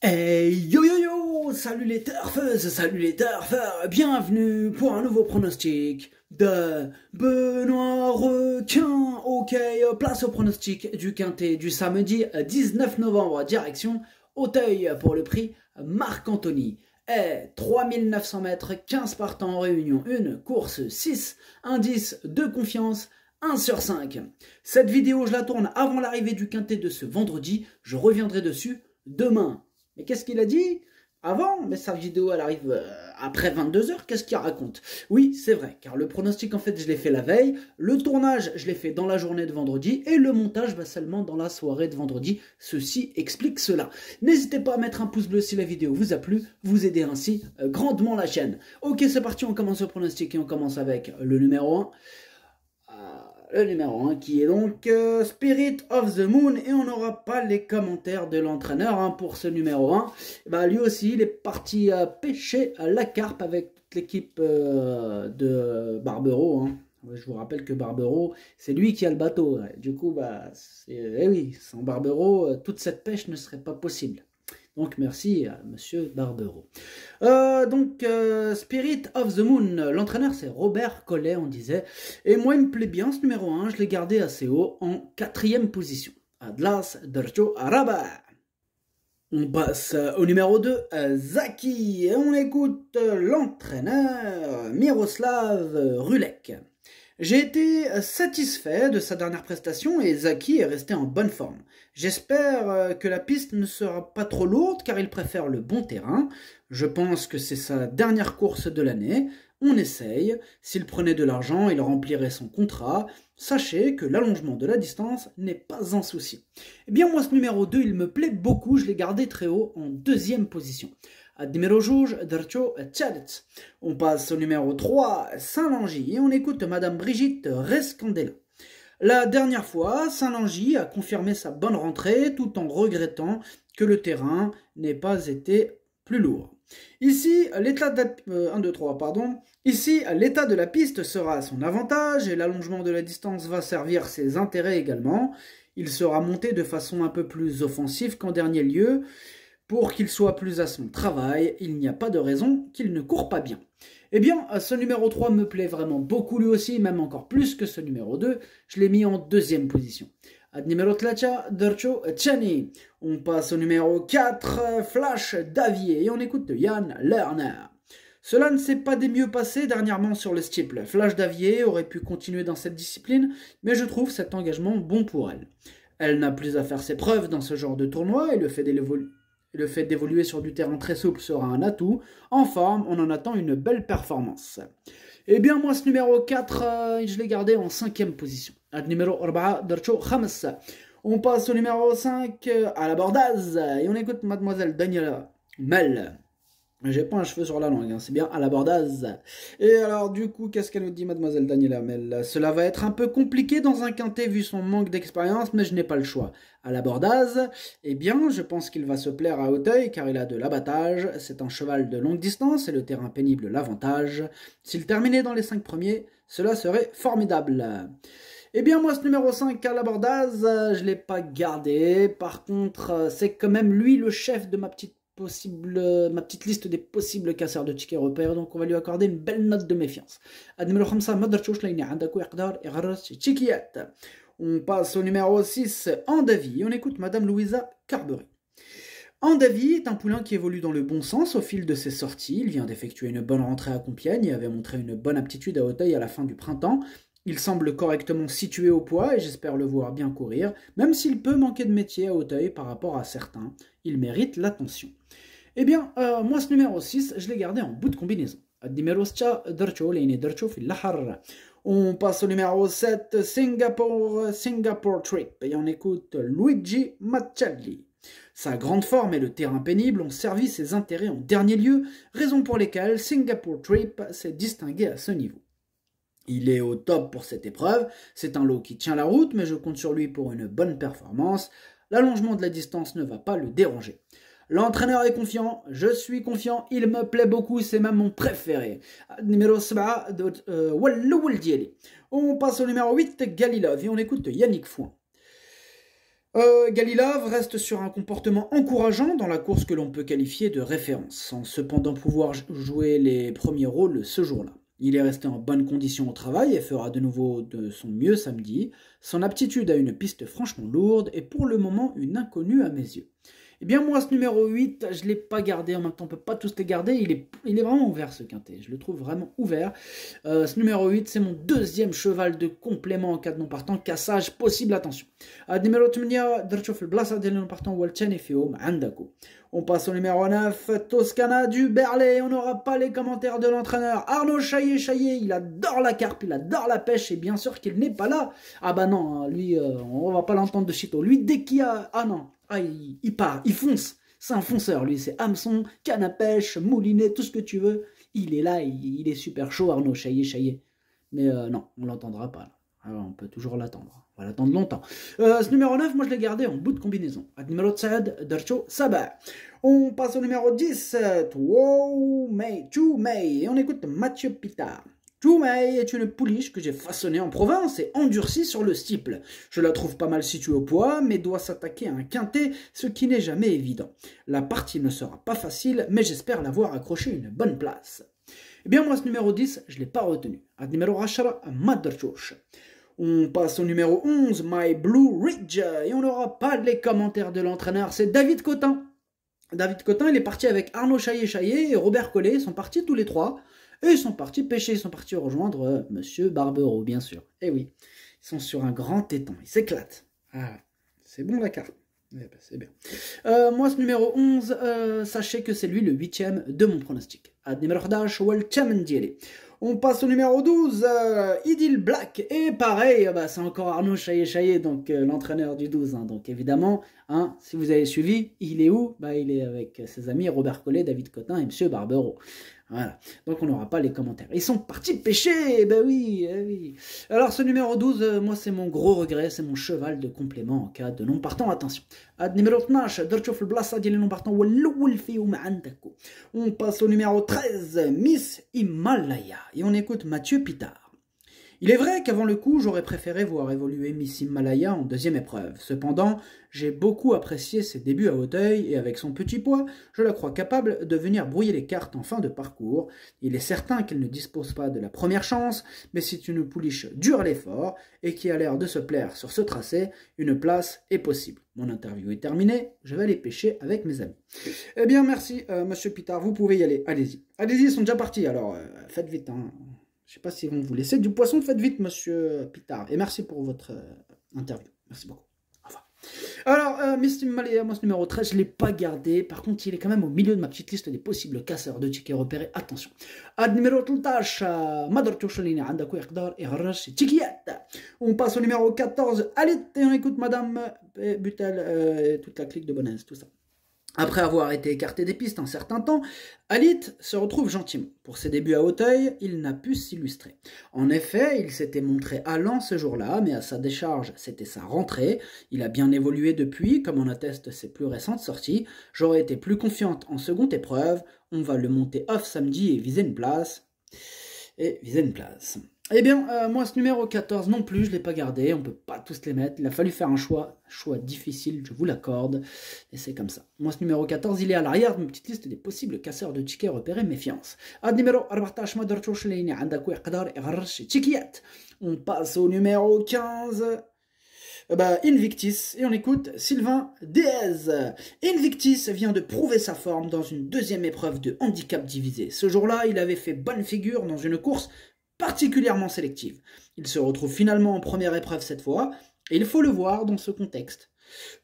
Hey yo yo yo, salut les turfeuses, salut les turfeurs, bienvenue pour un nouveau pronostic de Benoît Requin. Ok, place au pronostic du quintet du samedi 19 novembre, direction Auteuil pour le prix Marc-Anthony. Et 3900 mètres, 15 partants en réunion 1, course 6, indice de confiance 1/5. Cette vidéo je la tourne avant l'arrivée du quintet de ce vendredi, je reviendrai dessus demain. Mais qu'est-ce qu'il a dit avant? Mais sa vidéo, elle arrive après 22h, qu'est-ce qu'il raconte? Oui, c'est vrai, car le pronostic, en fait, je l'ai fait la veille, le tournage, je l'ai fait dans la journée de vendredi, et le montage, bah, seulement dans la soirée de vendredi. Ceci explique cela. N'hésitez pas à mettre un pouce bleu si la vidéo vous a plu, vous aidez ainsi grandement la chaîne. Ok, c'est parti, on commence le pronostic, et on commence avec le numéro 1. Le numéro 1 qui est donc Spirit of the Moon, et on n'aura pas les commentaires de l'entraîneur pour ce numéro 1. Bah, lui aussi il est parti pêcher la carpe avec toute l'équipe de Barbero. Je vous rappelle que Barbero, c'est lui qui a le bateau. Du coup, bah, oui, sans Barbero, toute cette pêche ne serait pas possible. Donc merci à monsieur Barbero. Spirit of the Moon, l'entraîneur c'est Robert Collet, on disait. Et moi il me plaît bien ce numéro 1, je l'ai gardé assez haut en 4e position. Atlas D'Archo Araba. On passe au numéro 2, Zaki. Et on écoute l'entraîneur Miroslav Rulek. J'ai été satisfait de sa dernière prestation et Zaki est resté en bonne forme. J'espère que la piste ne sera pas trop lourde car il préfère le bon terrain. Je pense que c'est sa dernière course de l'année. On essaye. S'il prenait de l'argent, il remplirait son contrat. Sachez que l'allongement de la distance n'est pas un souci. Eh bien moi ce numéro 2 il me plaît beaucoup, je l'ai gardé très haut en 2e position. On passe au numéro 3, Saint-Langis, et on écoute madame Brigitte Rescandella. La dernière fois, Saint-Langis a confirmé sa bonne rentrée tout en regrettant que le terrain n'ait pas été plus lourd. Ici, l'état de la piste sera à son avantage et l'allongement de la distance va servir ses intérêts également. Il sera monté de façon un peu plus offensive qu'en dernier lieu. Pour qu'il soit plus à son travail, il n'y a pas de raison qu'il ne court pas bien. Eh bien, ce numéro 3 me plaît vraiment beaucoup lui aussi, même encore plus que ce numéro 2. Je l'ai mis en 2e position. On passe au numéro 4, Flash Davier, et on écoute Yann Lerner. Cela ne s'est pas des mieux passés dernièrement sur le steeple. Flash Davier aurait pu continuer dans cette discipline, mais je trouve cet engagement bon pour elle. Elle n'a plus à faire ses preuves dans ce genre de tournoi et le fait d'évoluer. Le fait d'évoluer sur du terrain très souple sera un atout. En forme, on en attend une belle performance. Eh bien, moi, ce numéro 4, je l'ai gardé en 5e position. On passe au numéro 5, à la Bordasse. Et on écoute mademoiselle Daniela Melle. J'ai pas un cheveu sur la langue, hein, c'est bien à la Bordasse. Et alors du coup, qu'est-ce qu'elle nous dit mademoiselle Daniela Melle? Cela va être un peu compliqué dans un quintet vu son manque d'expérience, mais je n'ai pas le choix. À la Bordasse, eh bien, je pense qu'il va se plaire à Auteuil car il a de l'abattage, c'est un cheval de longue distance et le terrain pénible l'avantage. S'il terminait dans les 5 premiers, cela serait formidable. Eh bien moi ce numéro 5 à la Bordasse, je l'ai pas gardé. Par contre, c'est quand même lui le chef de ma petite liste des possibles casseurs de tickets repères, donc on va lui accorder une belle note de méfiance. On passe au numéro 6, Andavi, et on écoute madame Louisa Carberry. Andavi est un poulain qui évolue dans le bon sens au fil de ses sorties. Il vient d'effectuer une bonne rentrée à Compiègne et avait montré une bonne aptitude à Auteuil à la fin du printemps. Il semble correctement situé au poids et j'espère le voir bien courir, même s'il peut manquer de métier à Auteuil par rapport à certains. Il mérite l'attention. Eh bien, moi ce numéro 6, je l'ai gardé en bout de combinaison. On passe au numéro 7, Singapore Trip, et on écoute Luigi Macchelli. Sa grande forme et le terrain pénible ont servi ses intérêts en dernier lieu, raison pour lesquelles Singapore Trip s'est distingué à ce niveau. Il est au top pour cette épreuve, c'est un lot qui tient la route, mais je compte sur lui pour une bonne performance. L'allongement de la distance ne va pas le déranger. L'entraîneur est confiant, je suis confiant, il me plaît beaucoup, c'est même mon préféré. Numéro 7, on passe au numéro 8, Galilov, et on écoute Yannick Fouin. Galilov reste sur un comportement encourageant dans la course que l'on peut qualifier de référence, sans cependant pouvoir jouer les premiers rôles ce jour-là. Il est resté en bonne condition au travail et fera de nouveau de son mieux samedi. Son aptitude à une piste franchement lourde est pour le moment une inconnue à mes yeux. Eh bien moi, ce numéro 8, je ne l'ai pas gardé. En même temps, on ne peut pas tous les garder. Il est vraiment ouvert, ce quintet. Je le trouve vraiment ouvert. Ce numéro 8, c'est mon deuxième cheval de complément en cas de non-partant. Cassage possible, attention. On passe au numéro 9, Toscana du Berlay. On n'aura pas les commentaires de l'entraîneur. Arnaud Chaillé-Chaillé, il adore la carpe, il adore la pêche, et bien sûr qu'il n'est pas là. Ah bah non, lui, on va pas l'entendre de chito. Lui, dès qu'il y a... Ah non, ah, il part, il fonce. C'est un fonceur, lui, c'est hameçon, canne à pêche, moulinet, tout ce que tu veux. Il est là, il est super chaud, Arnaud Chaillé-Chaillé. Mais non, on l'entendra pas, là. Alors, on peut toujours l'attendre. On va l'attendre longtemps. Ce numéro 9, moi je l'ai gardé en bout de combinaison. On passe au numéro 10. Toumaï. Et on écoute Mathieu Pitard. Toumaï est une pouliche que j'ai façonnée en province et endurcie sur le stiple. Je la trouve pas mal située au poids, mais doit s'attaquer à un quintet, ce qui n'est jamais évident. La partie ne sera pas facile, mais j'espère l'avoir accroché une bonne place. Eh bien moi, ce numéro 10, je ne l'ai pas retenu. On passe au numéro 11, My Blue Ridge, et on n'aura pas les commentaires de l'entraîneur, c'est David Cotin. David Cotin, il est parti avec Arnaud Chaillé-Chaillé et Robert Collet, ils sont partis tous les trois, et ils sont partis pêcher, ils sont partis rejoindre Monsieur Barbero, bien sûr. Eh oui, ils sont sur un grand étang, ils s'éclatent. Ah, c'est bon la carte. Eh ben, c'est bien. Moi, ce numéro 11, sachez que c'est lui le 8e de mon pronostic. On passe au numéro 12, Idyl Black. Et pareil, bah, c'est encore Arnaud Chaillé-Chaillé, donc l'entraîneur du 12. Hein, donc évidemment, hein, si vous avez suivi, il est où? Bah, il est avec ses amis Robert Collet, David Cotin et Monsieur Barbero. Voilà, donc on n'aura pas les commentaires. Ils sont partis pêcher, ben oui, eh oui. Alors ce numéro 12, moi c'est mon gros regret, c'est mon cheval de complément en cas de non-partant, attention. On passe au numéro 13, Miss Himalaya, et on écoute Mathieu Pitard. Il est vrai qu'avant le coup, j'aurais préféré voir évoluer Miss Himalaya en deuxième épreuve. Cependant, j'ai beaucoup apprécié ses débuts à Auteuil et avec son petit poids, je la crois capable de venir brouiller les cartes en fin de parcours. Il est certain qu'elle ne dispose pas de la première chance, mais c'est une pouliche dure à l'effort et qui a l'air de se plaire sur ce tracé. Une place est possible. Mon interview est terminée, je vais aller pêcher avec mes amis. Eh bien merci Monsieur Pitard, vous pouvez y aller, allez-y. Allez-y, ils sont déjà partis, alors faites vite, hein. Je ne sais pas si vous voulez. C'est du poisson, faites vite, Monsieur Pitard. Et merci pour votre interview. Merci beaucoup. Enfin. Alors, Miss Himalaya, moi, ce numéro 13, je ne l'ai pas gardé. Par contre, il est quand même au milieu de ma petite liste des possibles casseurs de tickets repérés. Attention. On passe au numéro 14, Alit. Et on écoute Madame Butel, toute la clique de Bonaise, tout ça. Après avoir été écarté des pistes un certain temps, Alit se retrouve gentiment. Pour ses débuts à Auteuil, il n'a pu s'illustrer. En effet, il s'était montré allant ce jour-là, mais à sa décharge, c'était sa rentrée. Il a bien évolué depuis, comme en attestent ses plus récentes sorties. J'aurais été plus confiante en seconde épreuve. On va le monter off samedi et viser une place. Eh bien, moi, ce numéro 14 non plus, je ne l'ai pas gardé. On ne peut pas tous les mettre. Il a fallu faire un choix. Choix difficile, je vous l'accorde. Et c'est comme ça. Moi, ce numéro 14, il est à l'arrière de ma petite liste des possibles casseurs de tickets repérés. Méfiance. On passe au numéro 15. Bah, Invictus, et on écoute Sylvain Déez. Invictus vient de prouver sa forme dans une deuxième épreuve de handicap divisé. Ce jour-là, il avait fait bonne figure dans une course particulièrement sélective. Il se retrouve finalement en première épreuve cette fois, et il faut le voir dans ce contexte.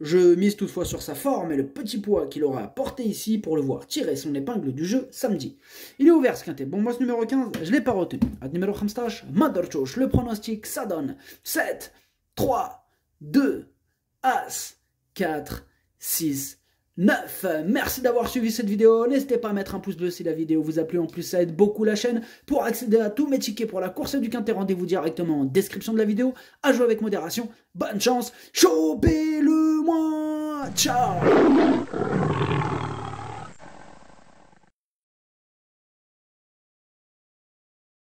Je mise toutefois sur sa forme et le petit poids qu'il aura apporté ici pour le voir tirer son épingle du jeu samedi. Il est ouvert ce quintet. Bon, moi ce numéro 15, je ne l'ai pas retenu. Ad numéro 15, Madorchos, le pronostic, ça donne 7, 3, 2, As, 4, 6, 9. Merci d'avoir suivi cette vidéo, n'hésitez pas à mettre un pouce bleu si la vidéo vous a plu, en plus ça aide beaucoup la chaîne. Pour accéder à tous mes tickets pour la course du quintet, rendez-vous directement en description de la vidéo, à jouer avec modération, bonne chance, chopez-le-moi, ciao.